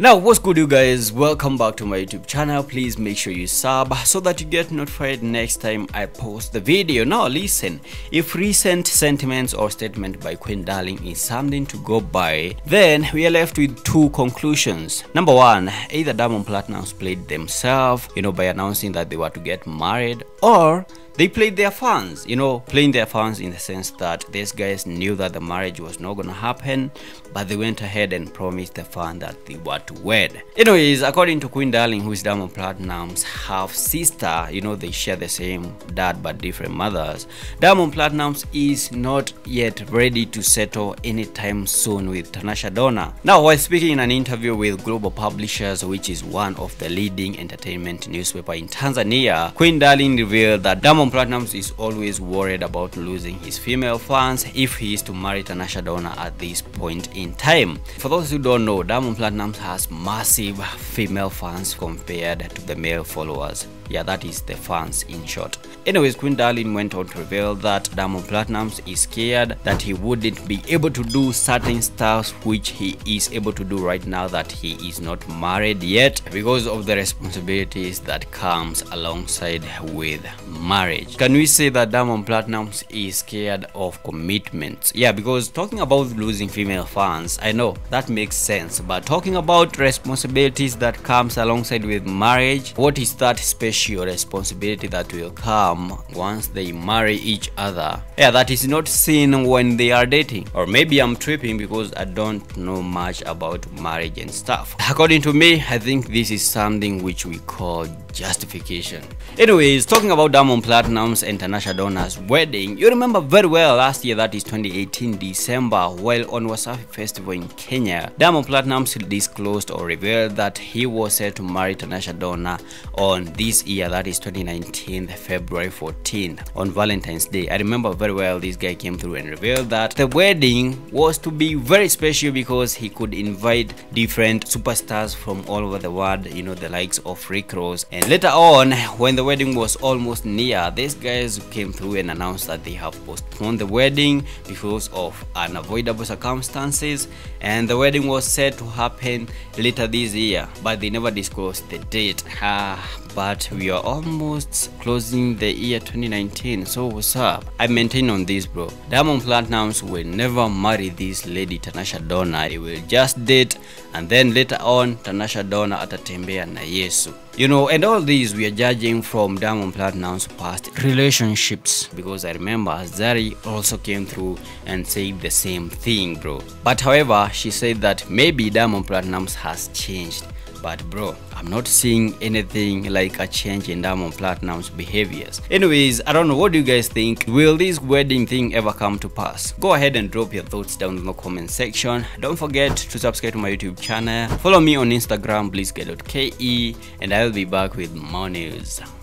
Now what's good you guys, welcome back to my YouTube channel. Please make sure you sub so that you get notified next time I post the video. Now listen, if recent sentiments or statement by Queen Darling is something to go by, then we are left with two conclusions. Number one, either Diamond Platnumz played themselves, by announcing that they were to get married, or they played their fans, playing their fans in the sense that these guys knew that the marriage was not gonna happen, but they went ahead and promised the fan that they were to wed. Anyways, according to Queen Darling, who is Diamond Platnumz's half-sister, they share the same dad but different mothers, Diamond Platnumz is not yet ready to settle anytime soon with Tanasha Donna. Now, while speaking in an interview with Global Publishers, which is one of the leading entertainment newspapers in Tanzania, Queen Darling revealed that Diamond Platnumz is always worried about losing his female fans if he is to marry Tanasha Donna at this point in time. For those who don't know, Diamond Platnumz has massive female fans compared to the male followers. Yeah, that is the fans in short. Anyways, Queen Darling went on to reveal that Diamond Platnumz is scared that he wouldn't be able to do certain stuff which he is able to do right now that he is not married yet, because of the responsibilities that comes alongside with marriage. Can we say that Diamond Platnumz is scared of commitments? Yeah, because talking about losing female fans, I know that makes sense, but talking about responsibilities that comes alongside with marriage, what is that special responsibility that will come once they marry each other? Yeah, that is not seen when they are dating. Or maybe I'm tripping because I don't know much about marriage and stuff. According to me, I think this is something which we call justification. Anyways, talking about Diamond Platnumz and Tanasha Donna's wedding, you remember very well last year, that is 2018 December, while on Wasafi Festival in Kenya, Diamond Platnumz disclosed or revealed that he was set to marry Tanasha Donna on this year, that is 2019 February 14th, on Valentine's Day. I remember very well this guy came through and revealed that the wedding was to be very special because he could invite different superstars from all over the world, the likes of Rick Ross. And later on, when the wedding was almost near, these guys came through and announced that they have postponed the wedding because of unavoidable circumstances, and the wedding was set to happen later this year, but they never disclosed the date. But we are almost closing the year 2019, so what's up? I maintain on this, bro. Diamond Platnumz will never marry this lady Tanasha Donna. They will just date, and then later on Tanasha Donna atatembea na Yesu. And all these we are judging from Diamond Platnumz's past relationships, because I remember Zari also came through and said the same thing, bro. But however, she said that maybe Diamond Platnumz has changed. But bro, I'm not seeing anything like a change in Diamond Platnumz's behaviors. Anyways, I don't know, what do you guys think? Will this wedding thing ever come to pass? Go ahead and drop your thoughts down in the comment section. Don't forget to subscribe to my YouTube channel. Follow me on Instagram, blissguy.ke, and I'll be back with more news.